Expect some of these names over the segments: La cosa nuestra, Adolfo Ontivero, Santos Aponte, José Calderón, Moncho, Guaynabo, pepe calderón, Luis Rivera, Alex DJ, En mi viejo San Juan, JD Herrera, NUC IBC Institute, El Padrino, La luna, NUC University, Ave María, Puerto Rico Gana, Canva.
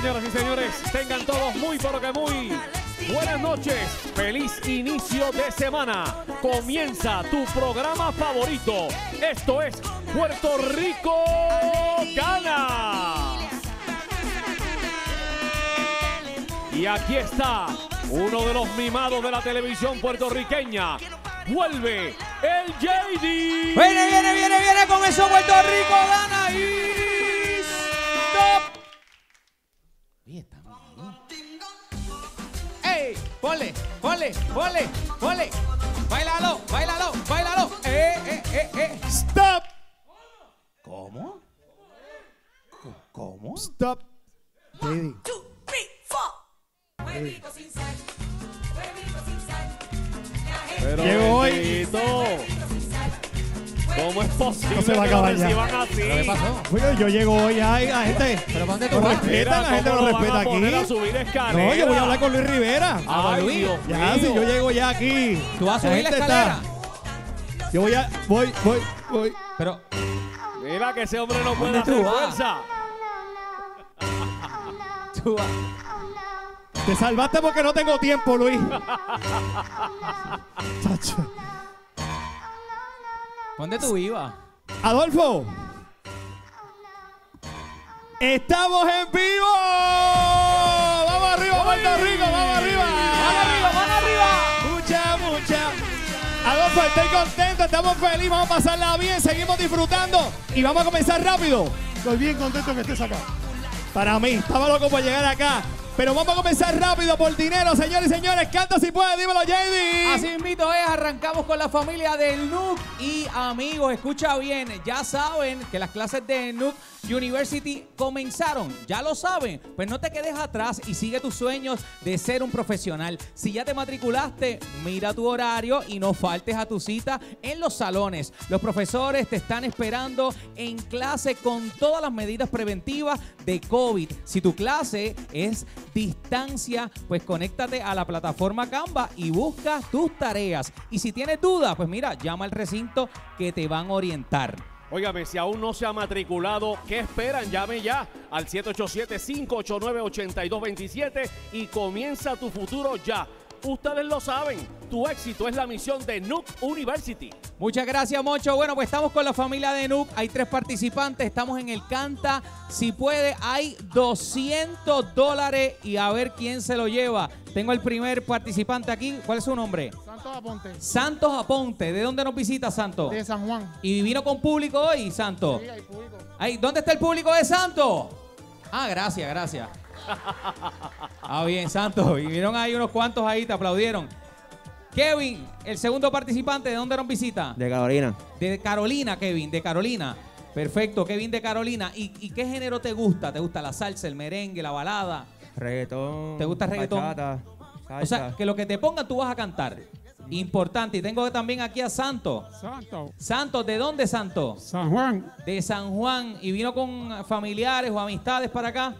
Señoras y señores, tengan todos muy pero que muy buenas noches. Feliz inicio de semana. Comienza tu programa favorito. Esto es Puerto Rico Gana. Y aquí está uno de los mimados de la televisión puertorriqueña. Vuelve el JD. Viene con eso. Puerto Rico Gana y stop. ¡Ey! Ponle. Bailalo. Stop. ¿Cómo? Stop. Baby. 1, 2, 3, 4. Huevito sin sal. Pero llegó bendito. Hoy. ¿Cómo es posible? No se va a acabar ya. ¿Qué pasó? Oye, yo llego hoy. Ay, la gente. ¿Pero dónde tú vas? La gente no respeta aquí. No, yo voy a hablar con Luis Rivera. Ay, Luis. Ya, si yo llego ya aquí. ¿Tú vas a subir la escalera? Yo voy a. Voy. Pero. Mira que ese hombre no puede hacer fuerza. Tú vas. Te salvaste porque no tengo tiempo, Luis. Chacho. ¿Dónde tú ibas? Adolfo. ¡Estamos en vivo! ¡Vamos arriba, Puerto Rico! ¡Vamos arriba! ¡Mucha! Adolfo, estoy contento, estamos felices, vamos a pasarla bien, seguimos disfrutando y vamos a comenzar rápido. Estoy bien contento que estés acá. Para mí, estaba loco por llegar acá. Pero vamos a comenzar rápido por dinero, señores y señores. Canta si puede, dímelo, JD. Así mismo es, arrancamos con la familia del NUC y amigos. Escucha bien, ya saben que las clases de NUC University comenzaron, ya lo saben. Pues no te quedes atrás y sigue tus sueños de ser un profesional. Si ya te matriculaste, mira tu horario y no faltes a tu cita en los salones. Los profesores te están esperando en clase con todas las medidas preventivas de COVID. Si tu clase es distancia, pues conéctate a la plataforma Canva y busca tus tareas. Y si tienes dudas, pues mira, llama al recinto que te van a orientar. Óigame, si aún no se ha matriculado, ¿qué esperan? Llame ya al 787-589-8227 y comienza tu futuro ya. Ustedes lo saben, tu éxito es la misión de NUC University. Muchas gracias, Moncho. Bueno, pues estamos con la familia de NUC. Hay 3 participantes, estamos en el Canta si puede. Hay $200 y a ver quién se lo lleva. Tengo el primer participante aquí. ¿Cuál es su nombre? Santos Aponte. Santos Aponte. ¿De dónde nos visita, Santos? De San Juan. ¿Y vino con público hoy, Santos? Sí, hay público. Ay, ¿dónde está el público de Santos? Ah, gracias. Ah, bien, Santos. Y vieron ahí unos cuantos ahí, te aplaudieron. Kevin, el segundo participante, ¿de dónde nos visita? De Carolina. De Carolina, Kevin, de Carolina. Perfecto, Kevin de Carolina. ¿Y qué género te gusta? ¿Te gusta la salsa, el merengue, la balada? Reggaetón. ¿Te gusta el reggaetón? Bachata, salsa. O sea, que lo que te pongan tú vas a cantar. Importante. Y tengo también aquí a Santos. Santos, ¿de dónde, Santos? San Juan. De San Juan. ¿Y vino con familiares o amistades para acá?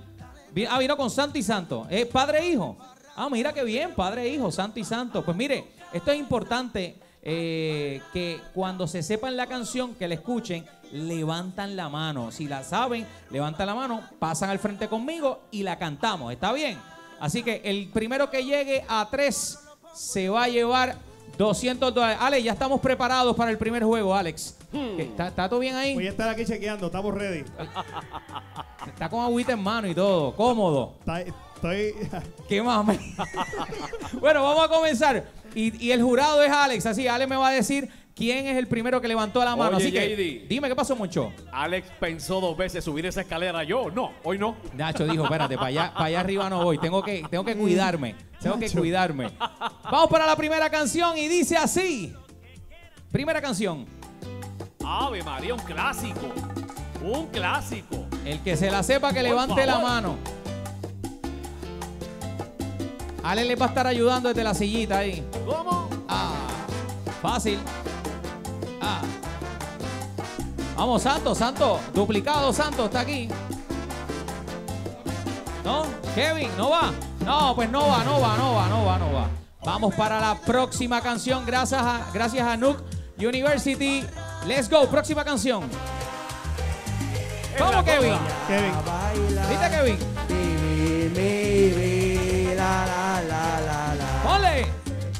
Ah, vino con Santo y Santo. ¿Es padre e hijo? Ah, mira qué bien, padre e hijo, Santo y Santo. Pues mire, esto es importante, que cuando se sepan la canción, que la escuchen, levantan la mano. Si la saben, levantan la mano, pasan al frente conmigo y la cantamos. ¿Está bien? Así que el primero que llegue a 3 se va a llevar $200. Alex, ya estamos preparados para el primer juego, Alex. ¿Está todo bien ahí? Voy a estar aquí chequeando, estamos ready. Está con agüita en mano y todo, cómodo. Estoy... ¡Qué mame! Bueno, vamos a comenzar. Y el jurado es Alex, así Alex me va a decir quién es el primero que levantó la mano. Oye, así que, JD, dime, ¿qué pasó, Moncho? Alex pensó 2 veces subir esa escalera. Yo, no, hoy no. Nacho dijo, espérate, para allá arriba no voy, tengo que cuidarme, tengo que cuidarme. Vamos para la primera canción y dice así. Primera canción. Ave María, un clásico. Un clásico. El que se la sepa que levante la mano. Ale les va a estar ayudando desde la sillita ahí. ¿Cómo? Ah, fácil. Ah. Vamos, Santo. Duplicado, Santo, está aquí. ¿No? Kevin, ¿no va? No, pues no va. Vamos para la próxima canción. Gracias a NUC University. Let's go, próxima canción. ¿Cómo, Kevin? Kevin. ¿Viste, Kevin?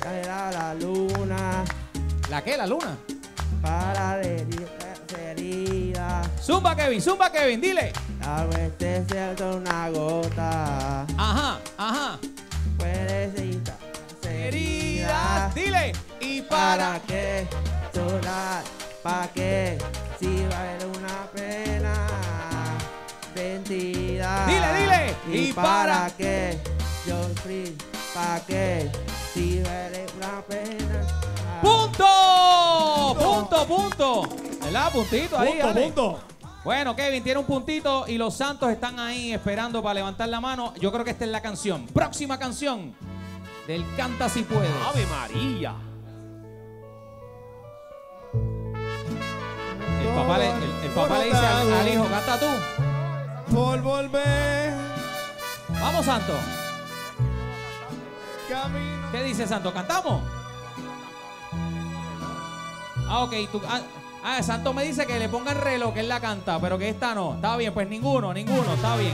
era la luna. ¿La qué? ¿La luna? Para las heridas. Zumba, Kevin, zumba, Kevin, dile. Tal vez te siento una gota. Ajá, ajá. Puedes ir a las heridas. Dile. ¿Y para qué llorar? ¿Para qué? Si va a haber una pena vendida. Dile, dile. ¿Y para qué? Yo free. ¿Para qué? Si va a haber una pena. ¡Punto! ¡Punto, punto! ¿Verdad? Puntito ahí. Punto, dale. Punto. Bueno, Kevin tiene un puntito y los Santos están ahí esperando para levantar la mano. Yo creo que esta es la canción. Próxima canción del Canta Si Puedes. ¡Ave María! El papá le dice al hijo, canta tú. Por volver. Vamos, Santo. Camino. ¿Qué dice, Santo? ¿Cantamos? Ah, ok. Tú, Santo me dice que le pongan reloj, que él la canta, pero que esta no. Está bien, pues ninguno. Está bien.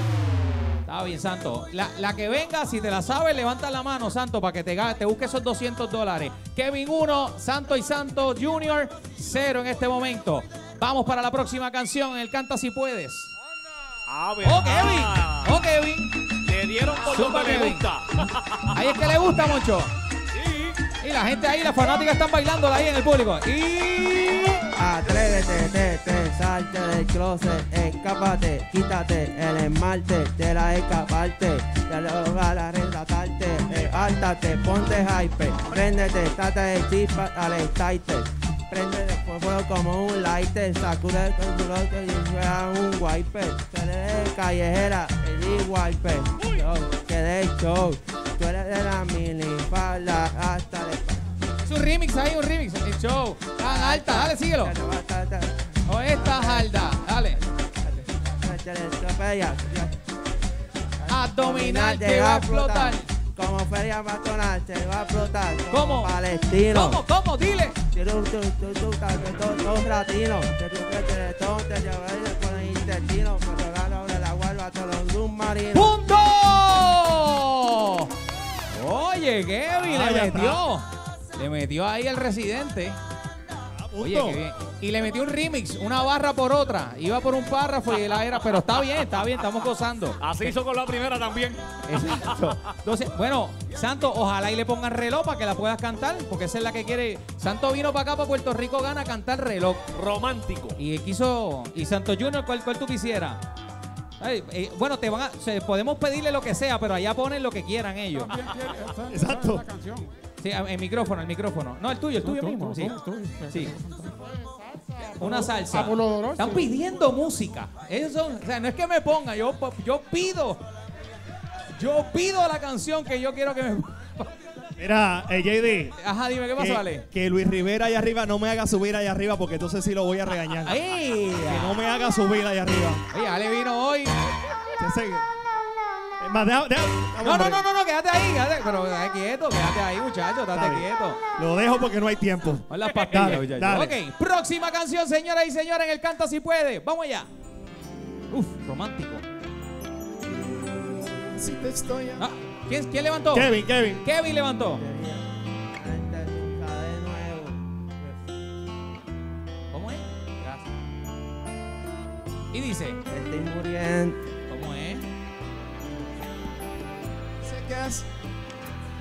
Está bien, Santo. La que venga, si te la sabes, levanta la mano, Santo, para que te busque esos $200. Kevin 1, Santo y Santo Junior 0 en este momento. Vamos para la próxima canción en el Canta Si Puedes. ¡Oh, Kevin! ¡Oh, Kevin! Le dieron por lo que le gusta. Ahí es que le gusta, Moncho. Sí. Y la gente ahí, las fanáticas están bailándola ahí en el público. Y... atrévete, salte del closet, escápate, quítate el esmalte, te la escaparte, te lo va a rescatarte, levántate, ponte hype, préndete, trata de chispa, alentarte, prende el fuego como un lighter, sacude el control y juega un wiper, tú eres callejera, el wiper, que de show, tú eres de la mini pala hasta después. Es un remix ahí, un remix. El show. Tan alta, dale, síguelo. O esta jalda, dale. Abdominal te va a explotar. Como feria matronal te va a explotar. Como palestino. ¿Cómo? Dile. Dos ratinos. Te tuve el teletón, te llevaré con el intestino. Me regalo de la guarda hasta los submarinos. ¡Punto! Oye, Kevin, le metió. Le metió ahí el residente. Oye, qué bien. Y le metió un remix, una barra por otra. Iba por un párrafo y la era. Pero está bien, estamos gozando. Así hizo con la primera también. Exacto. Entonces, bueno, Santo, ojalá y le pongan reloj para que la puedas cantar, porque esa es la que quiere. Santo vino para acá, para Puerto Rico Gana, a cantar reloj. Romántico. Y quiso. Y Santo Junior, ¿cuál tú quisieras? Bueno, podemos pedirle lo que sea, pero allá ponen lo que quieran ellos. Exacto. Sí, el micrófono. No, el tuyo mismo. Sí. Sí. Una salsa. Están pidiendo música. Eso, o sea, no es que me ponga, yo pido la canción que yo quiero que me ponga. Mira, JD. Ajá, dime, ¿qué pasó, Ale? Que Luis Rivera allá arriba no me haga subir allá arriba, porque entonces sí lo voy a regañar. ¡Ay! Que no me haga subir allá arriba. Oye, Ale vino hoy. No, quédate ahí. Pero quédate ahí, muchacho, quieto. Lo dejo porque no hay tiempo. Con las pastillas, muchachos. Ok, próxima canción, señoras y señores, en el Canta Si Puede. Vamos allá. Uf, romántico. Si te estoy... ¿Quién levantó? Kevin. Kevin levantó. ¿Cómo es? Gracias. Y dice: estoy muriendo. ¿Cómo es? Sé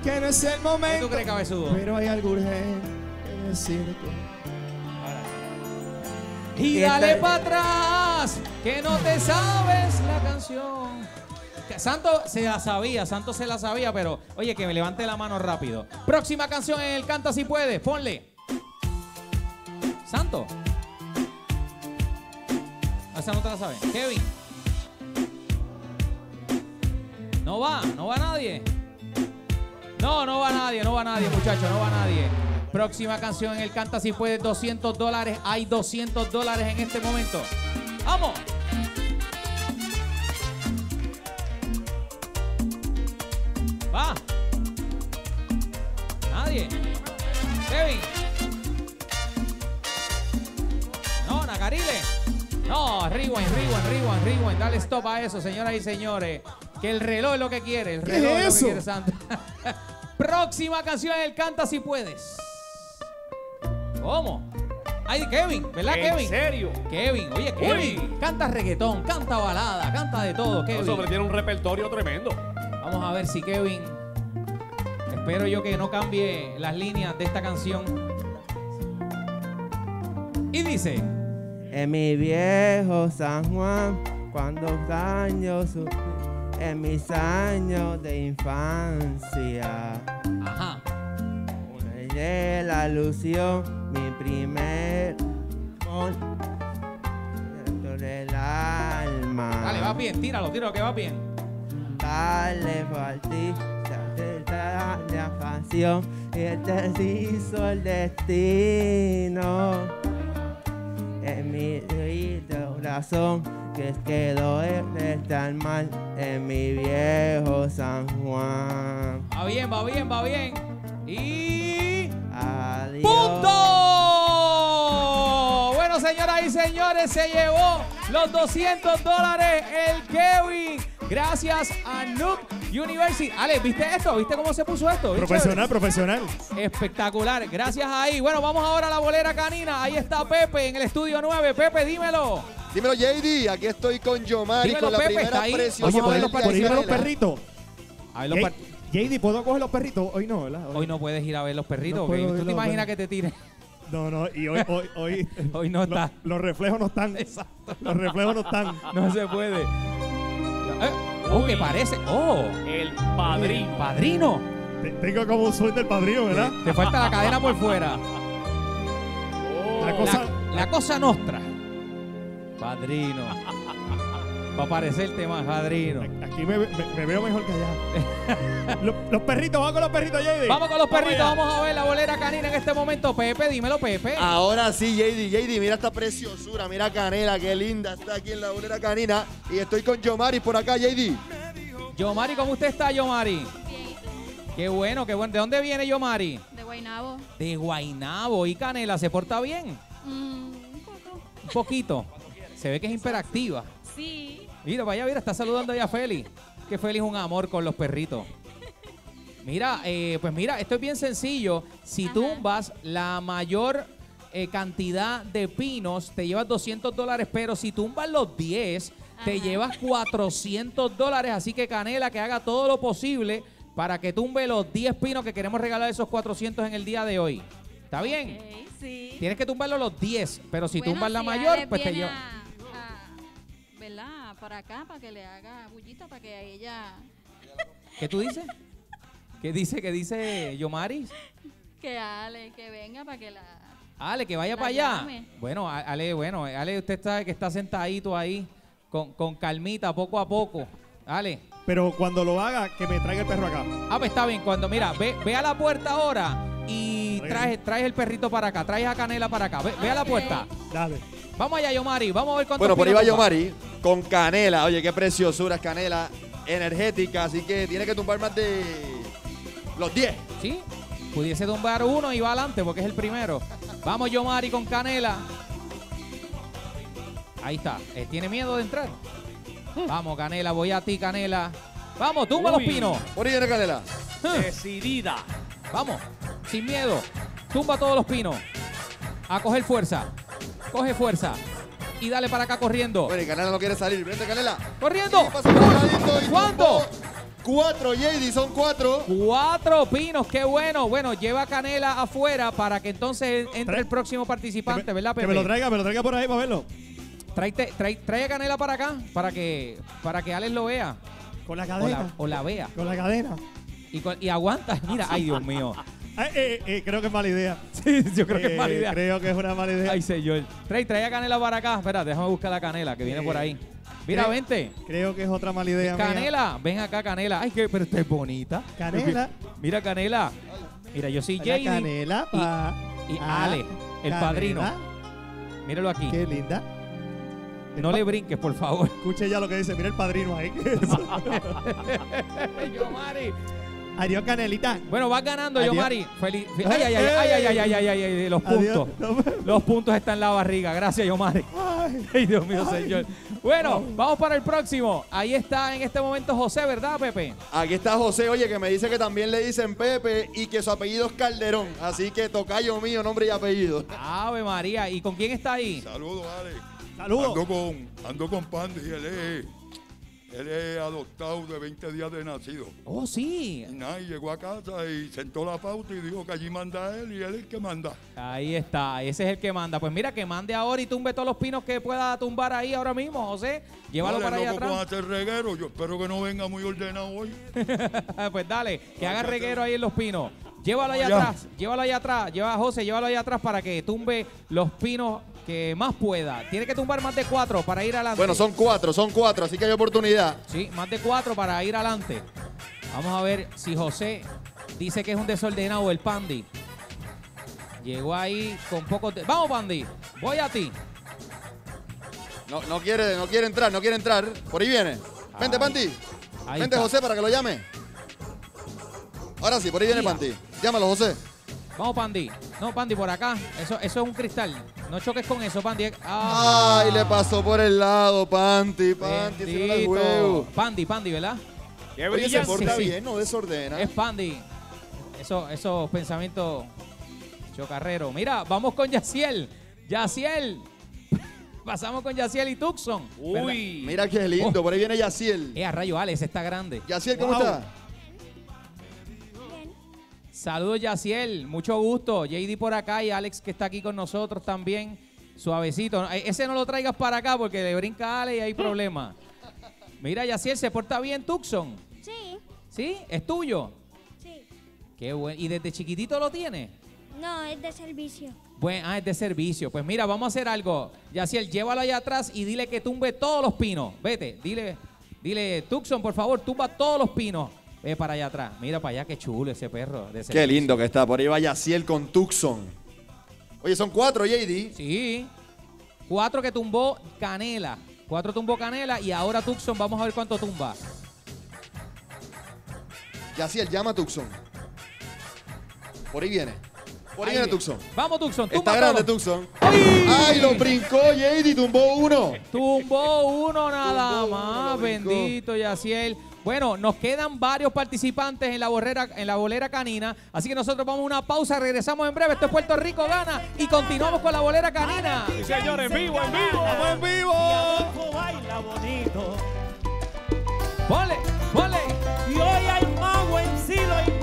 que no es el momento. ¿Qué tú crees, cabezudo? Pero hay algo urgente que decirte. Y dale para atrás, que no te sabes la canción. Santo se la sabía, pero oye, que me levante la mano rápido. Próxima canción en el Canta Si Puedes, ponle. Santo. Esa no te la sabe. Kevin. No va nadie. No va nadie, muchachos, no va nadie. Próxima canción en el Canta Si Puedes, $200. Hay $200 en este momento. ¡Vamos! Va. Nadie. Kevin. No, Nacarile. No, rewind. Dale stop a eso, señoras y señores. Que el reloj es lo que quiere. El reloj es lo que quiere, Santo. próxima canción es el Canta Si Puedes. ¿Cómo? Ay, Kevin, ¿verdad, Kevin? ¿En serio? Kevin, oye, Kevin, uy, canta reggaetón, canta balada, canta de todo, Kevin. Sobre tiene un repertorio tremendo. Vamos a ver si Kevin, espero yo que no cambie las líneas de esta canción. Y dice: en mi viejo San Juan, cuando años sufrí, en mis años de infancia. Ajá. De la ilusión, mi primer amor dentro del alma. Dale, va bien, tíralo, tíralo que va bien. Dale, partida de afasión, este sí hizo el destino. En mi oído corazón, que quedó de tan mal, en mi viejo San Juan. Va bien, va bien, va bien. Y... adiós. ¡Punto! Bueno, señoras y señores, se llevó los $200 el Kevin. Gracias a NUC University. Ale, ¿viste esto? ¿Viste cómo se puso esto? Profesional, profesional. Espectacular. Gracias ahí. Bueno, vamos ahora a la bolera canina. Ahí está Pepe en el estudio 9. Pepe, dímelo. Dímelo, JD. Aquí estoy con Yomari, dímelo, con la Pepe, primera presión. Oye, ponle los perritos. A ver los perritos. JD, ¿puedo coger los perritos? Hoy no, ¿verdad? Hoy no puedes ir a ver los perritos. No, ¿tú te imaginas que te tiren? No, no, y hoy hoy no está. Los reflejos no están. Exacto. Los reflejos no están. No se puede. ¡Oh, que parece! ¡Oh! El Padrino. El Padrino. Tengo como un suerte del Padrino, ¿verdad? Te falta la cadena por fuera. Oh. La cosa nuestra. Padrino. Va a parecerte más, Padrino. Aquí me veo mejor que allá. Los perritos, vamos con los perritos, JD. Vamos con los perritos, vamos a ver la bolera canina en este momento. Pepe, dímelo, Pepe. Ahora sí, JD, mira esta preciosura, mira Canela, qué linda está aquí en la bolera canina. Y estoy con Yomari por acá, JD. Yomari, ¿cómo usted está, Yomari? Bien. Qué bueno, qué bueno. ¿De dónde viene Yomari? De Guaynabo. De Guaynabo. ¿Y Canela, se porta bien? Un poco. Un poquito. Se ve que es hiperactiva. Sí. Mira, vaya, mira, está saludando allá a Feli. Que Feli es un amor con los perritos. Mira, pues mira, esto es bien sencillo. Si tumbas la mayor cantidad de pinos, te llevas $200, pero si tumbas los 10, te llevas $400. Así que Canela, que haga todo lo posible para que tumbe los 10 pinos que queremos regalar esos 400 en el día de hoy. ¿Está bien? Okay, sí. Tienes que tumbarlo los 10, pero si tumbas la mayor, pues te llevas... ¿verdad? Para acá, para que le haga bullita, para que ella... ¿Qué tú dices? ¿Qué dice Yomari? Que Ale, que venga para que la... Ale, que vaya para allá. Llame. Bueno, Ale, usted sabe que está sentadito ahí, con calmita, poco a poco. Ale. Pero cuando lo haga, que me traiga el perro acá. Ah, pues está bien. Cuando, mira, ve a la puerta ahora y traes el perrito para acá, traes a Canela para acá. Ve a la puerta. Dale. Vamos allá, Yomari. Vamos a ver cuánto. Bueno, por ahí va Yomari con Canela. Oye, qué preciosura es Canela. Energética, así que tiene que tumbar más de los 10. Sí, pudiese tumbar uno y va adelante porque es el primero. Vamos, Yomari con Canela. Ahí está. ¿Tiene miedo de entrar? Vamos, Canela. Voy a ti, Canela. Vamos, tumba los pinos. Por ahí viene Canela. Decidida. Vamos, sin miedo. Tumba todos los pinos. A coger fuerza. Coge fuerza y dale para acá corriendo. Bueno, y Canela no quiere salir. Vente, Canela. ¡Corriendo! ¿Cuánto? 4, JD, son 4. 4 pinos, qué bueno. Bueno, lleva a Canela afuera para que entonces entre el próximo participante, ¿verdad, Pepe? Que me lo traiga por ahí para verlo. Trae a Canela para acá para que Alex lo vea. Con la cadena. O la vea. Con la cadena. Y aguanta. Mira, ay, Dios mío. Creo que es mala idea. Sí, yo creo que es mala idea. Creo que es una mala idea. Ay, señor. Trae a Canela para acá. Espera, déjame buscar a Canela que viene por ahí. Mira, vente. Creo que es otra mala idea. Canela, mía. Ven acá, Canela. Ay, pero esta es bonita. Canela. Mira, Canela. Mira, yo soy JD. Canela. Y Ale, el Padrino. Míralo aquí. Qué linda. No le brinques, por favor. Escuche ya lo que dice. Mira el Padrino ahí. Yomari. Adiós, Canelita. Bueno, vas ganando, Yomari. Feliz. Ay, ay, ay, ay, ay, ay, ay, ay, ay, ay. Los puntos. Los puntos están en la barriga. Gracias, Yomari. Ay, Dios mío, señor. Bueno, vamos para el próximo. Ahí está en este momento José, ¿verdad, Pepe? Aquí está José, oye, que me dice que también le dicen Pepe y que su apellido es Calderón. Así que tocayo mío, nombre y apellido. Ave María. ¿Y con quién está ahí? Saludos, Alex. Saludos. Ando con Pandi, él es adoptado de 20 días de nacido. Oh, sí. Nah, y llegó a casa y sentó la pauta y dijo que allí manda él y él es el que manda. Ahí está, ese es el que manda. Pues mira, que mande ahora y tumbe todos los pinos que pueda tumbar ahí ahora mismo, José. Llévalo para allá atrás. Vamos a hacer reguero. Yo espero que no venga muy ordenado hoy. Pues dale, que haga reguero ahí en los pinos. Llévalo allá atrás, llévalo allá atrás. Lleva a José, llévalo allá atrás para que tumbe los pinos que más pueda. Tiene que tumbar más de 4 para ir adelante. Bueno, son 4, así que hay oportunidad. Sí, más de 4 para ir adelante. Vamos a ver si José dice que es un desordenado el Pandi. Llegó ahí con poco... ¡Vamos, Pandi! Voy a ti. No quiere entrar. Por ahí viene. Vente, Pandi. Vente, José, para que lo llame. Ahora sí, por ahí viene Pandi. Llámalo, José. Vamos, Pandi. No, Pandi, por acá. Eso es un cristal. No choques con eso, Pandi. Ah. Ay, le pasó por el lado, Pandi. Pandi, se le da el huevo. Pandi, ¿verdad? Qué brilla, se porta bien, no desordena. Es Pandi. Esos pensamientos chocarreros. Mira, vamos con Yaciel. Yaciel. Pasamos con Yaciel y Tucson. Uy. ¿Verdad? Mira qué lindo. Por ahí viene Yaciel. A rayo, Alex, está grande. Yaciel, ¿cómo está? Saludos, Yaciel, mucho gusto. JD por acá y Alex que está aquí con nosotros también. Suavecito. Ese no lo traigas para acá porque le brinca a Alex y hay problema. Mira, Yaciel, ¿se porta bien Tucson? Sí. ¿Sí? ¿Es tuyo? Sí. Qué bueno. ¿Y desde chiquitito lo tiene? No, es de servicio. Bueno, es de servicio. Pues mira, vamos a hacer algo. Yaciel, llévalo allá atrás y dile que tumbe todos los pinos. Vete, dile, Tucson, por favor, tumba todos los pinos. Ve para allá atrás. Mira para allá, qué chulo ese perro. Qué lindo que está. Por ahí va Yaciel con Tucson. Oye, son 4, JD. Sí. 4 que tumbó Canela. 4 tumbó Canela y ahora Tucson. Vamos a ver cuánto tumba. Yaciel, llama a Tucson. Por ahí viene. Por ahí viene Tucson. Vamos, Tucson. Tumba está grande, Tucson. ¡Ay! ¡Ay, lo brincó, JD! Tumbó uno nada más. Bendito, Yaciel. Bueno, nos quedan varios participantes en la bolera canina, así que nosotros vamos a una pausa, regresamos en breve. Esto es Puerto Rico Gana y continuamos con la bolera canina. Sí, señores, en vivo. ¡Vamos en vivo! Baila bonito. ¡Ponle! Y hoy hay mago en silo.